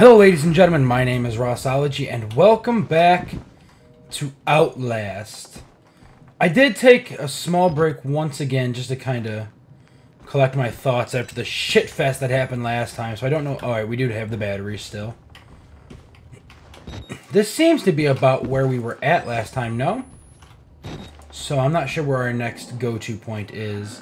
Hello ladies and gentlemen, my name is Rossology and welcome back to Outlast. I did take a small break once again just to kind of collect my thoughts after the shit fest that happened last time, so I don't know. Alright, we do have the batteries still. This seems to be about where we were at last time, no? So I'm not sure where our next go-to point is.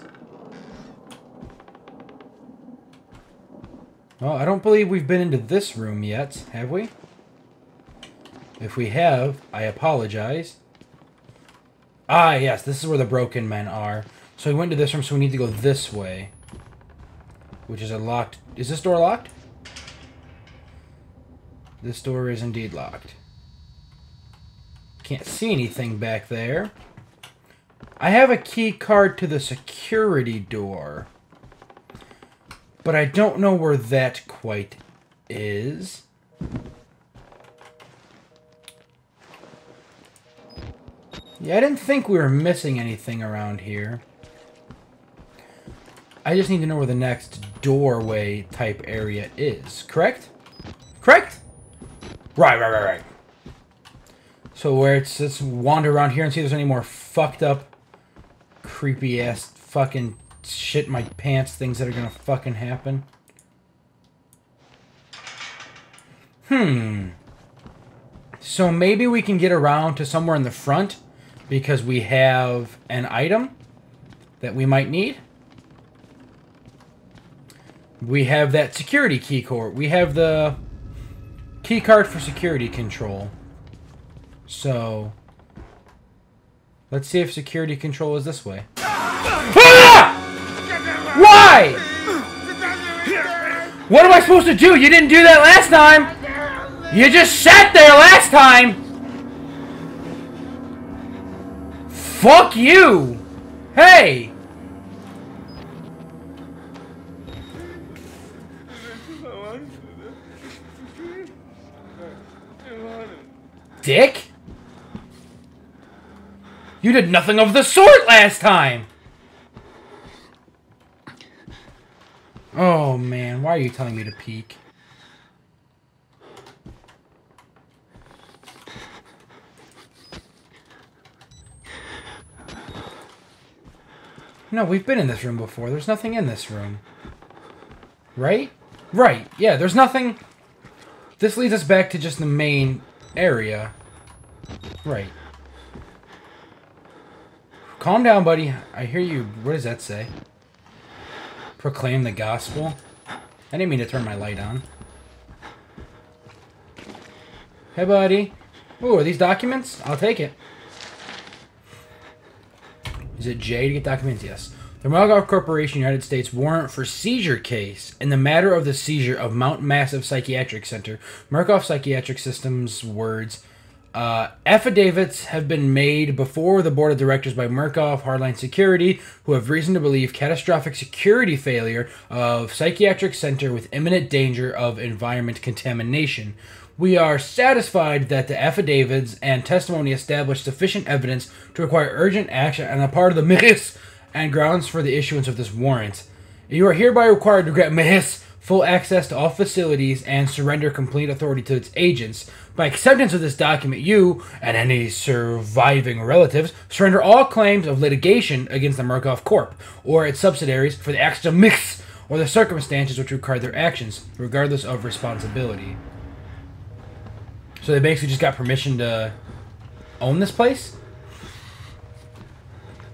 Well, I don't believe we've been into this room yet, have we? If we have, I apologize. Ah, yes, this is where the broken men are. So we went to this room, so we need to go this way. Which is a locked... Is this door locked? This door is indeed locked. Can't see anything back there. I have a key card to the security door. But I don't know where that quite is. Yeah, I didn't think we were missing anything around here. I just need to know where the next doorway type area is, correct? Correct? Right. So where it's, let's wander around here and see if there's any more fucked up, creepy ass fucking shit in my pants things that are gonna fucking happen. So maybe we can get around to somewhere in the front because we have an item that we might need. We have that security key card. We have the key card for security control. So let's see if security control is this way. Why? What am I supposed to do? You didn't do that last time! You just sat there last time! Fuck you! Hey! Dick? You did nothing of the sort last time! Oh man, why are you telling me to peek? No, we've been in this room before. There's nothing in this room. Right? Right, yeah, there's nothing. This leads us back to just the main area. Right. Calm down, buddy. I hear you. What does that say? Proclaim the gospel. I didn't mean to turn my light on. Hey, buddy. Ooh, are these documents? I'll take it. Is it J to get documents? Yes. The Murkoff Corporation, United States, warrant for seizure case in the matter of the seizure of Mount Massive Psychiatric Center. Murkoff Psychiatric System's words. Affidavits have been made before the board of directors by Murkoff, Hardline Security, who have reason to believe catastrophic security failure of psychiatric center with imminent danger of environment contamination. We are satisfied that the affidavits and testimony establish sufficient evidence to require urgent action on the part of the MIHIS and grounds for the issuance of this warrant. You are hereby required to grant MIHIS full access to all facilities and surrender complete authority to its agents. By acceptance of this document, you and any surviving relatives surrender all claims of litigation against the Murkoff Corp or its subsidiaries for the acts of MIHIS or the circumstances which required their actions, regardless of responsibility. So they basically just got permission to own this place?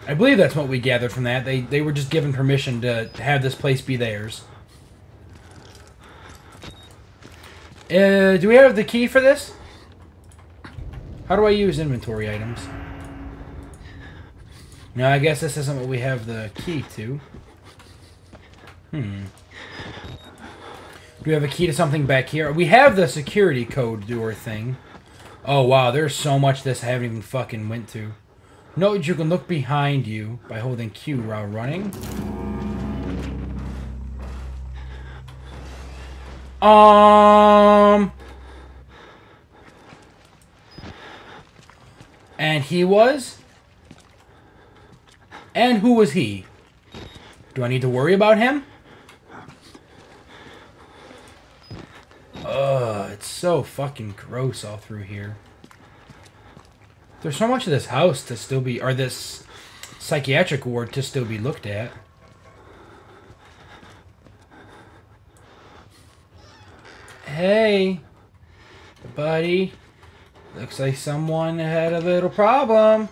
I believe that's what we gathered from that. They were just given permission to have this place be theirs. Do we have the key for this? How do I use inventory items? No, I guess this isn't what we have the key to. Do we have a key to something back here? We have the security code door thing. Oh, wow, there's so much this I haven't even fucking went to. Note that you can look behind you by holding Q while running. And he was? And who was he? Do I need to worry about him? so fucking gross all through here. There's so much of this house to still be, or this psychiatric ward to still be looked at. Hey, buddy. Looks like someone had a little problem.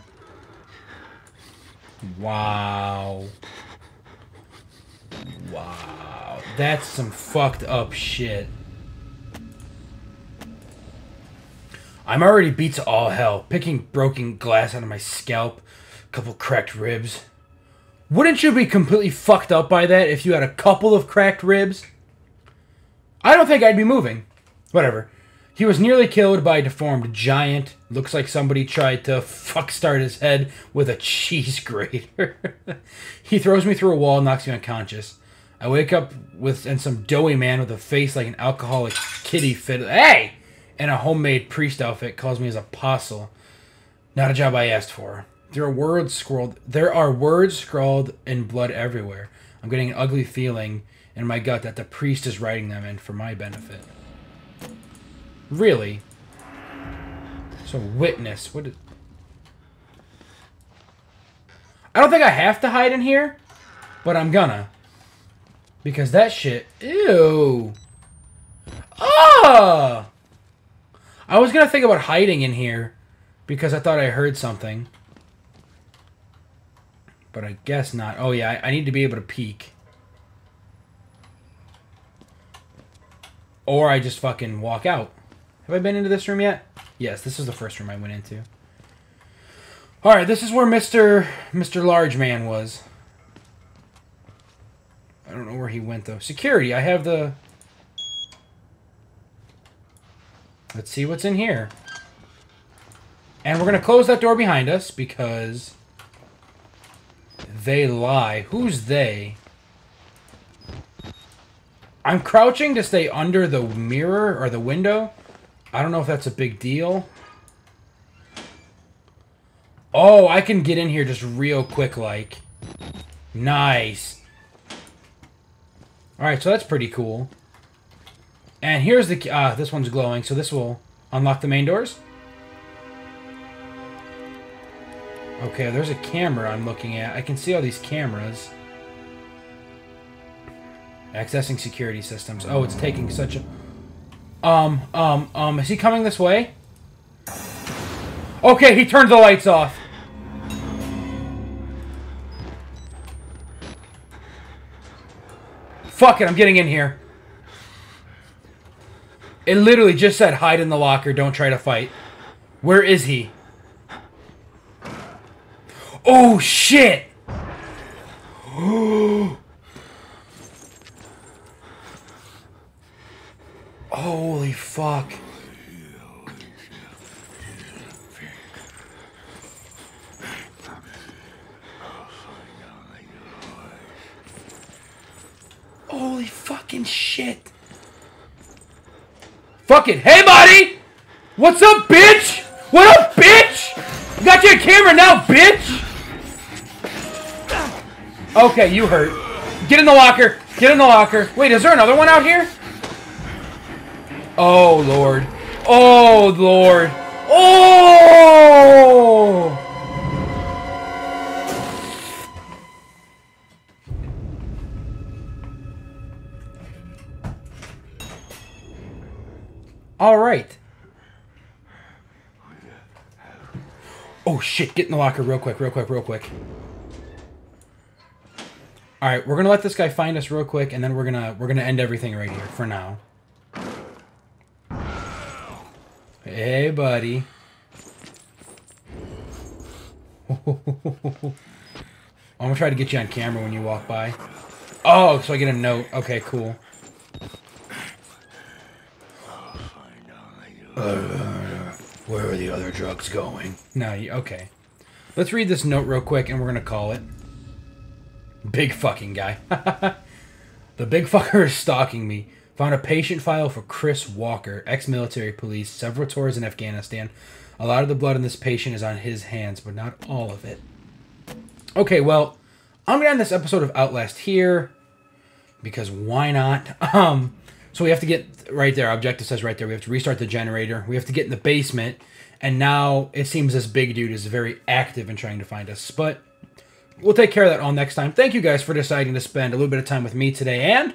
Wow. Wow. That's some fucked up shit. I'm already beat to all hell. Picking broken glass out of my scalp. Couple cracked ribs. Wouldn't you be completely fucked up by that if you had a couple of cracked ribs? I don't think I'd be moving. Whatever. He was nearly killed by a deformed giant. Looks like somebody tried to fuckstart his head with a cheese grater. He throws me through a wall and knocks me unconscious. I wake up and some doughy man with a face like an alcoholic kiddie fit. Hey! And a homemade priest outfit calls me his apostle. Not a job I asked for. There are words scrawled in blood everywhere. I'm getting an ugly feeling in my gut that the priest is writing them in for my benefit. Really? So witness, what is... I don't think I have to hide in here, but I'm gonna. Because that shit... Ew! Ah! I was gonna think about hiding in here because I thought I heard something. But I guess not. Oh yeah, I need to be able to peek. Or I just fucking walk out. Have I been into this room yet? Yes, this is the first room I went into. Alright, this is where Mr. Large Man was. I don't know where he went, though. Security, I have the... Let's see what's in here. And we're going to close that door behind us, because... They lie. Who's they? I'm crouching to stay under the mirror or the window. I don't know if that's a big deal. Oh, I can get in here just real quick, like. Nice. Alright, so that's pretty cool. And here's the... this one's glowing, so this will unlock the main doors. Okay, there's a camera I'm looking at. I can see all these cameras. Accessing security systems. Oh, it's taking such a... Is he coming this way? Okay, he turned the lights off. Fuck it, I'm getting in here. It literally just said, hide in the locker, don't try to fight. Where is he? Oh, shit! Holy fuck. Holy fucking shit. Fuck it. Hey, buddy! What's up, bitch? What up, bitch? Got your camera now, bitch! Okay, you hurt. Get in the locker. Get in the locker. Wait, is there another one out here? Oh, Lord. Oh, Lord. Oh! All right. Oh, shit. Get in the locker real quick, real quick, real quick. All right, we're going to let this guy find us real quick, and then we're gonna end everything right here for now. Hey, buddy. I'm gonna try to get you on camera when you walk by. Oh, so I get a note. Okay, cool. Where are the other drugs going? No, okay. Let's read this note real quick, and we're gonna call it. Big fucking guy. The big fucker is stalking me. Found a patient file for Chris Walker, ex-military police, several tours in Afghanistan. A lot of the blood in this patient is on his hands, but not all of it. Okay, well, I'm going to end this episode of Outlast here, because why not? So we have to get right there. Objective says right there. We have to restart the generator. We have to get in the basement. And now it seems this big dude is very active in trying to find us. But we'll take care of that all next time. Thank you guys for deciding to spend a little bit of time with me today. And